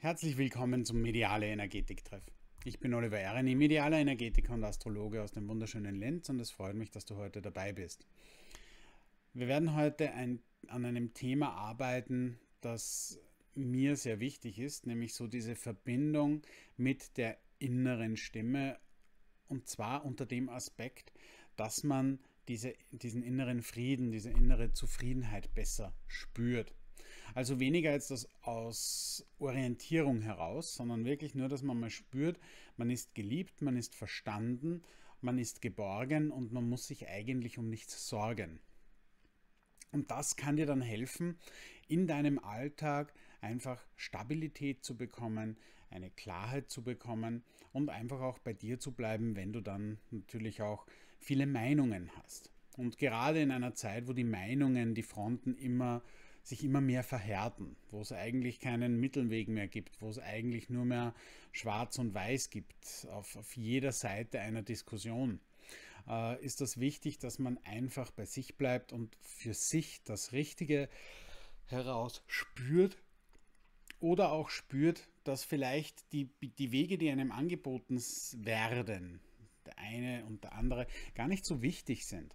Herzlich willkommen zum Mediale-Energetik-Treff. Ich bin Oliver Erenyi, medialer Energetiker und Astrologe aus dem wunderschönen Linz und es freut mich, dass du heute dabei bist. Wir werden heute an einem Thema arbeiten, das mir sehr wichtig ist, nämlich so diese Verbindung mit der inneren Stimme und zwar unter dem Aspekt, dass man diesen inneren Frieden, diese innere Zufriedenheit besser spürt. Also weniger jetzt das aus Orientierung heraus, sondern wirklich nur, dass man mal spürt, man ist geliebt, man ist verstanden, man ist geborgen und man muss sich eigentlich um nichts sorgen. Und das kann dir dann helfen, in deinem Alltag einfach Stabilität zu bekommen, eine Klarheit zu bekommen und einfach auch bei dir zu bleiben, wenn du dann natürlich auch viele Meinungen hast. Und gerade in einer Zeit, wo die Meinungen, die Fronten sich immer mehr verhärten, wo es eigentlich keinen Mittelweg mehr gibt, wo es eigentlich nur mehr Schwarz und Weiß gibt, auf jeder Seite einer Diskussion, ist das wichtig, dass man einfach bei sich bleibt und für sich das Richtige herausspürt oder auch spürt, dass vielleicht die Wege, die einem angeboten werden, der eine und der andere, gar nicht so wichtig sind,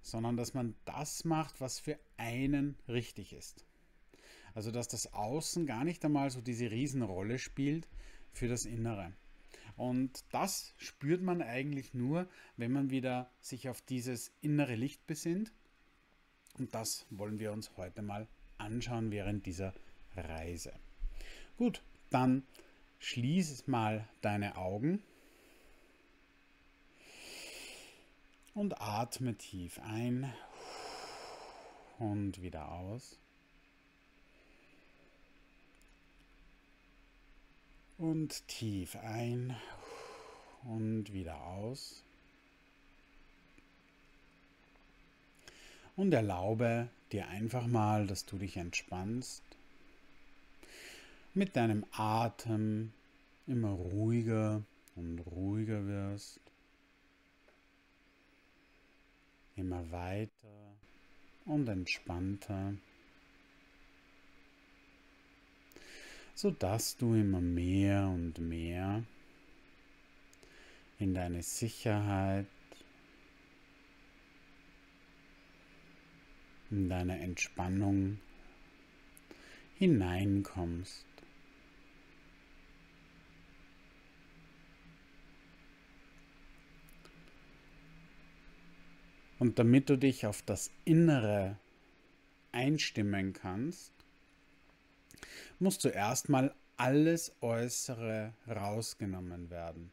sondern dass man das macht, was für einen richtig ist. Also dass das Außen gar nicht einmal so diese Riesenrolle spielt für das Innere. Und das spürt man eigentlich nur, wenn man wieder sich auf dieses innere Licht besinnt. Und das wollen wir uns heute mal anschauen während dieser Reise. Gut, dann schließ mal deine Augen. Und atme tief ein und wieder aus. Und tief ein und wieder aus. Und erlaube dir einfach mal, dass du dich entspannst. Mit deinem Atem immer ruhiger und ruhiger wirst. Immer weiter und entspannter, sodass du immer mehr und mehr in deine Sicherheit, in deine Entspannung hineinkommst. Und damit du dich auf das Innere einstimmen kannst, musst du erstmal alles Äußere rausgenommen werden.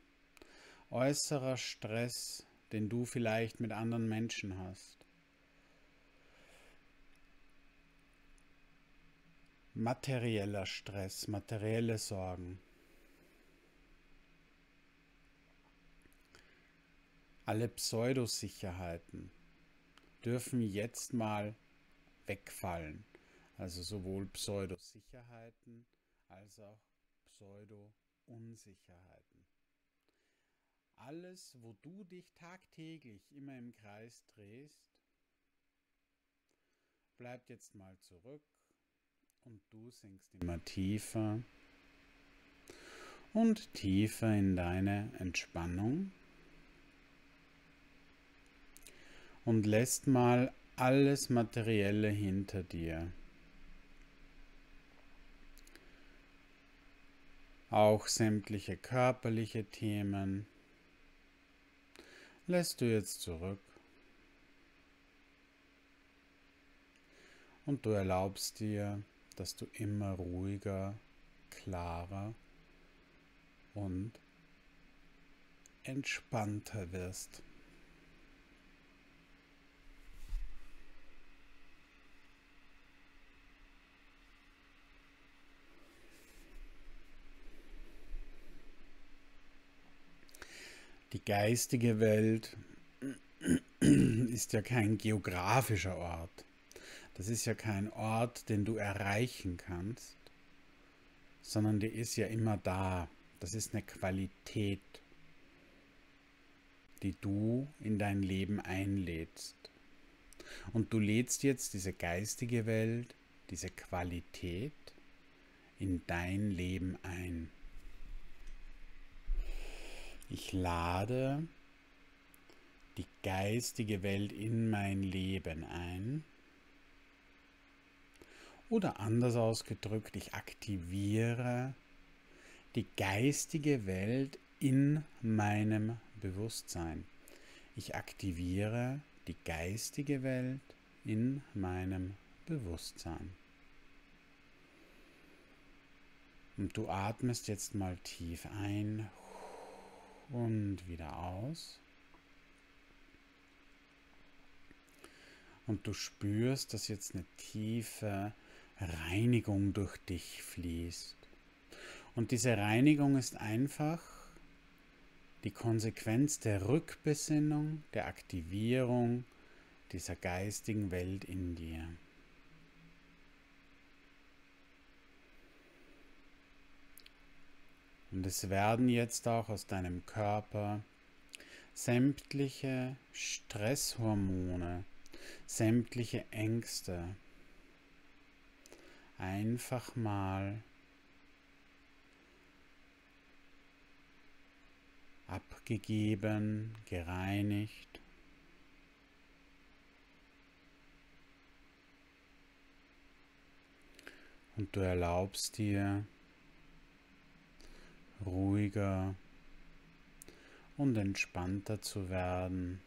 Äußerer Stress, den du vielleicht mit anderen Menschen hast. Materieller Stress, materielle Sorgen. Alle Pseudosicherheiten dürfen jetzt mal wegfallen. Also sowohl Pseudosicherheiten als auch Pseudo-Unsicherheiten. Alles, wo du dich tagtäglich immer im Kreis drehst, bleibt jetzt mal zurück und du sinkst immer tiefer und tiefer in deine Entspannung. Und lässt mal alles Materielle hinter dir. Auch sämtliche körperliche Themen lässt du jetzt zurück. Und du erlaubst dir, dass du immer ruhiger, klarer und entspannter wirst. Die geistige Welt ist ja kein geografischer Ort. Das ist ja kein Ort, den du erreichen kannst, sondern die ist ja immer da. Das ist eine Qualität, die du in dein Leben einlädst. Und du lädst jetzt diese geistige Welt, diese Qualität in dein Leben ein. Ich lade die geistige Welt in mein Leben ein. Oder anders ausgedrückt, ich aktiviere die geistige Welt in meinem Bewusstsein. Ich aktiviere die geistige Welt in meinem Bewusstsein. Und du atmest jetzt mal tief ein und wieder aus. Und du spürst, dass jetzt eine tiefe Reinigung durch dich fließt. Und diese Reinigung ist einfach die Konsequenz der Rückbesinnung, der Aktivierung dieser geistigen Welt in dir. Und es werden jetzt auch aus deinem Körper sämtliche Stresshormone, sämtliche Ängste einfach mal abgegeben, gereinigt. Und du erlaubst dir, ruhiger und entspannter zu werden,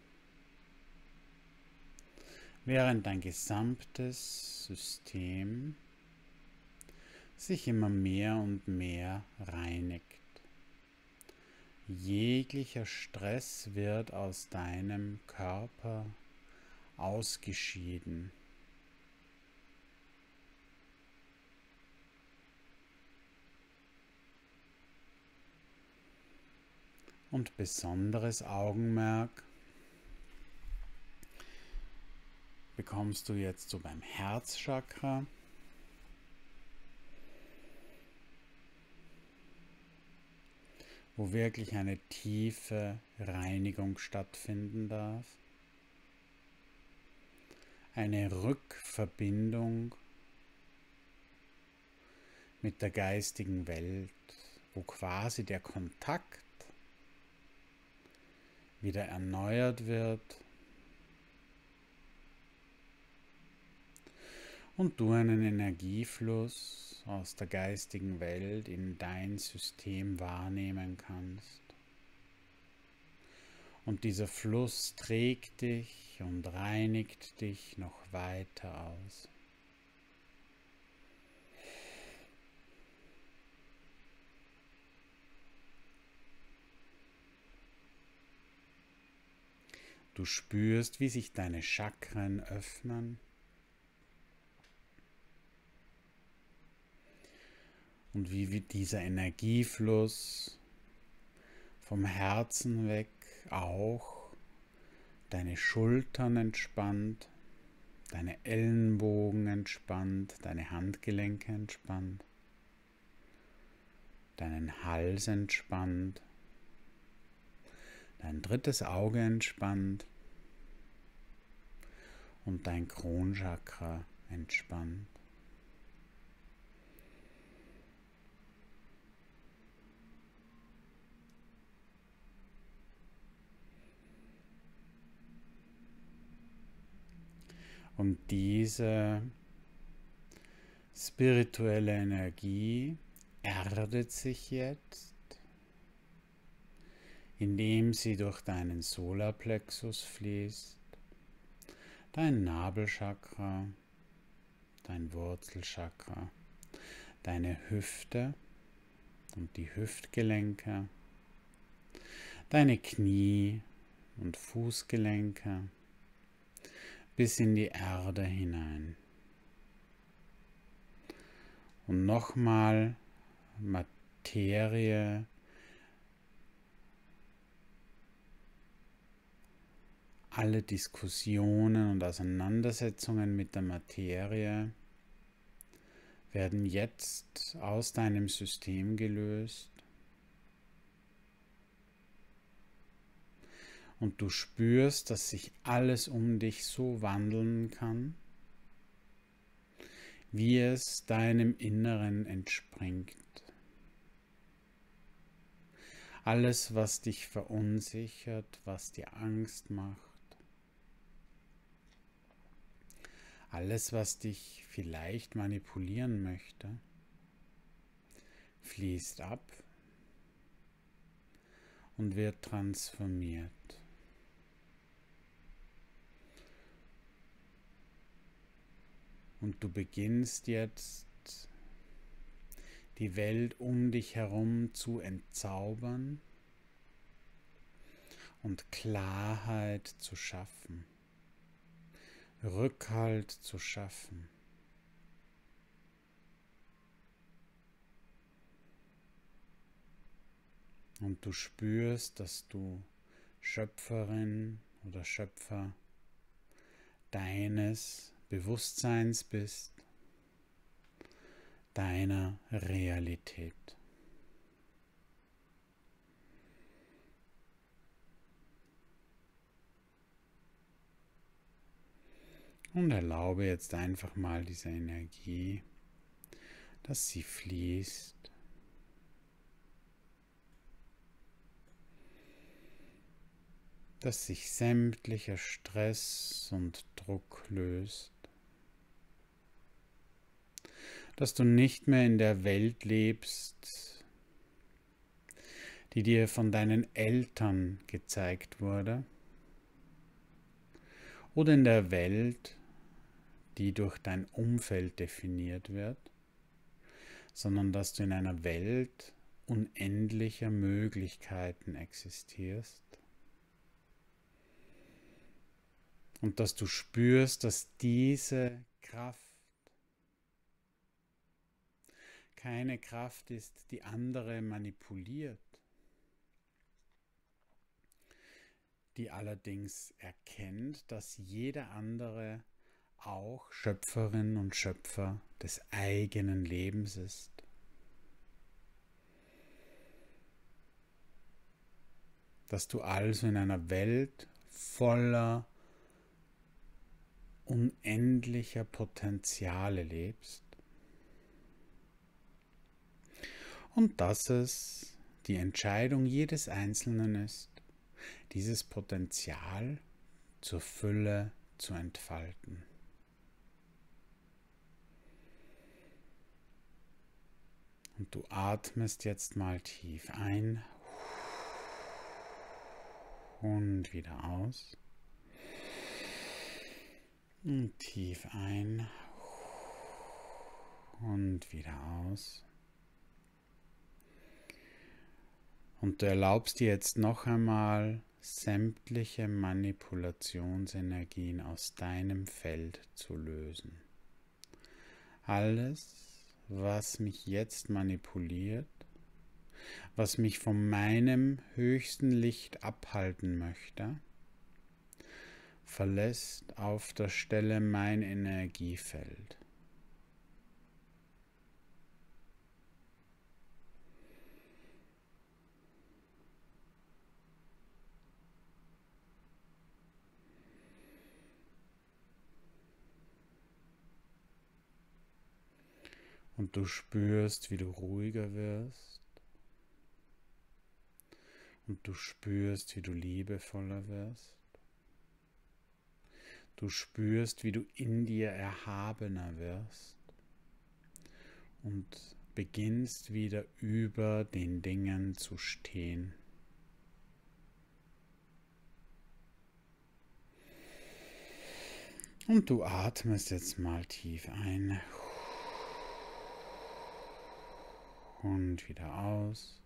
während dein gesamtes System sich immer mehr und mehr reinigt. Jeglicher Stress wird aus deinem Körper ausgeschieden. Und besonderes Augenmerk bekommst du jetzt so beim Herzchakra. Wo wirklich eine tiefe Reinigung stattfinden darf. Eine Rückverbindung mit der geistigen Welt, wo quasi der Kontakt wieder erneuert wird und du einen Energiefluss aus der geistigen Welt in dein System wahrnehmen kannst. Und dieser Fluss trägt dich und reinigt dich noch weiter aus. Du spürst, wie sich deine Chakren öffnen und wie dieser Energiefluss vom Herzen weg auch deine Schultern entspannt, deine Ellenbogen entspannt, deine Handgelenke entspannt, deinen Hals entspannt, dein drittes Auge entspannt und dein Kronchakra entspannt. Und diese spirituelle Energie erdet sich jetzt, indem sie durch deinen Solarplexus fließt, dein Nabelchakra, dein Wurzelchakra, deine Hüfte und die Hüftgelenke, deine Knie und Fußgelenke bis in die Erde hinein. Und nochmal Materie . Alle Diskussionen und Auseinandersetzungen mit der Materie werden jetzt aus deinem System gelöst. Und du spürst, dass sich alles um dich so wandeln kann, wie es deinem Inneren entspringt. Alles, was dich verunsichert, was dir Angst macht, alles, was dich vielleicht manipulieren möchte, fließt ab und wird transformiert. Und du beginnst jetzt, die Welt um dich herum zu entzaubern und Klarheit zu schaffen, Rückhalt zu schaffen. Und du spürst, dass du Schöpferin oder Schöpfer deines Bewusstseins bist, deiner Realität. Und erlaube jetzt einfach mal dieser Energie, dass sie fließt. Dass sich sämtlicher Stress und Druck löst. Dass du nicht mehr in der Welt lebst, die dir von deinen Eltern gezeigt wurde, oder in der Welt, die durch dein Umfeld definiert wird, sondern dass du in einer Welt unendlicher Möglichkeiten existierst und dass du spürst, dass diese Kraft keine Kraft ist, die andere manipuliert, die allerdings erkennt, dass jeder andere auch Schöpferin und Schöpfer des eigenen Lebens ist. Dass du also in einer Welt voller unendlicher Potenziale lebst. Und dass es die Entscheidung jedes Einzelnen ist, dieses Potenzial zur Fülle zu entfalten. Und du atmest jetzt mal tief ein und wieder aus. Und tief ein und wieder aus. Und du erlaubst dir jetzt noch einmal, sämtliche Manipulationsenergien aus deinem Feld zu lösen. Alles, was mich jetzt manipuliert, was mich von meinem höchsten Licht abhalten möchte, verlässt auf der Stelle mein Energiefeld. Und du spürst, wie du ruhiger wirst. Und du spürst, wie du liebevoller wirst. Du spürst, wie du in dir erhabener wirst. Und beginnst wieder über den Dingen zu stehen. Und du atmest jetzt mal tief ein. Und wieder aus.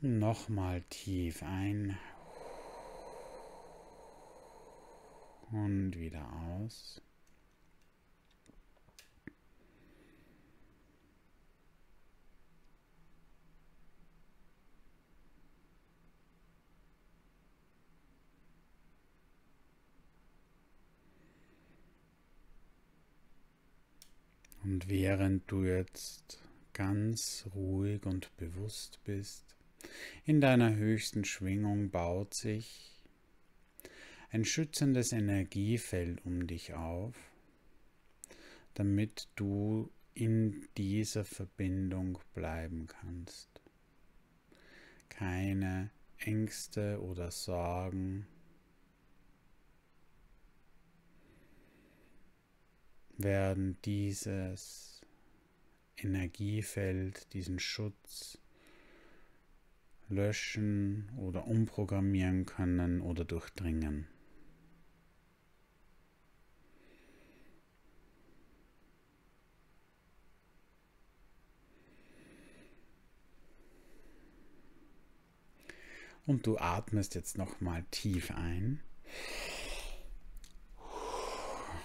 Nochmal tief ein. Und wieder aus. Und während du jetzt ganz ruhig und bewusst bist, in deiner höchsten Schwingung baut sich ein schützendes Energiefeld um dich auf, damit du in dieser Verbindung bleiben kannst. Keine Ängste oder Sorgen. Werden dieses Energiefeld, diesen Schutz löschen oder umprogrammieren können oder durchdringen. Und du atmest jetzt nochmal tief ein.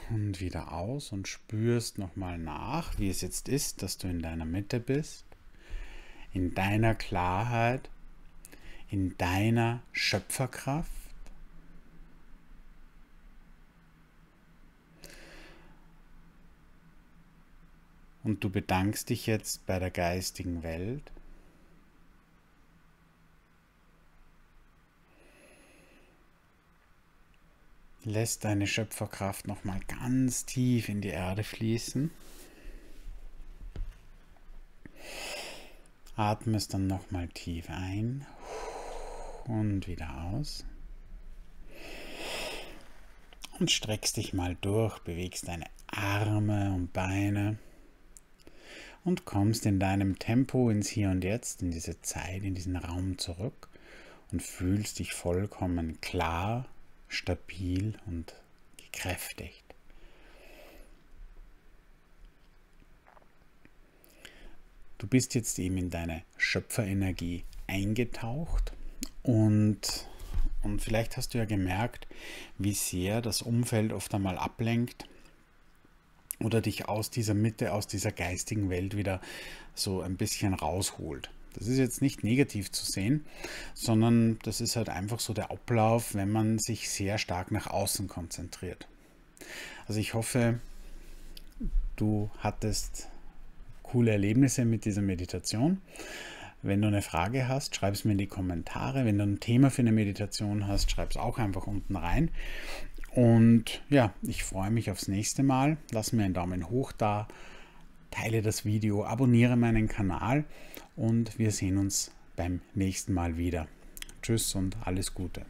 Und wieder aus und spürst nochmal nach, wie es jetzt ist, dass du in deiner Mitte bist, in deiner Klarheit, in deiner Schöpferkraft. Und du bedankst dich jetzt bei der geistigen Welt. Lässt deine Schöpferkraft nochmal ganz tief in die Erde fließen. Atmest dann nochmal tief ein und wieder aus. Und streckst dich mal durch, bewegst deine Arme und Beine und kommst in deinem Tempo ins Hier und Jetzt, in diese Zeit, in diesen Raum zurück und fühlst dich vollkommen klar, stabil und gekräftigt. Du bist jetzt eben in deine Schöpferenergie eingetaucht und vielleicht hast du ja gemerkt, wie sehr das Umfeld oft einmal ablenkt oder dich aus dieser Mitte, aus dieser geistigen Welt wieder so ein bisschen rausholt. Das ist jetzt nicht negativ zu sehen, sondern das ist halt einfach so der Ablauf, wenn man sich sehr stark nach außen konzentriert. Also ich hoffe, du hattest coole Erlebnisse mit dieser Meditation. Wenn du eine Frage hast, schreib es mir in die Kommentare. Wenn du ein Thema für eine Meditation hast, schreib es auch einfach unten rein. Und ja, ich freue mich aufs nächste Mal. Lass mir einen Daumen hoch da. Teile das Video, abonniere meinen Kanal und wir sehen uns beim nächsten Mal wieder. Tschüss und alles Gute.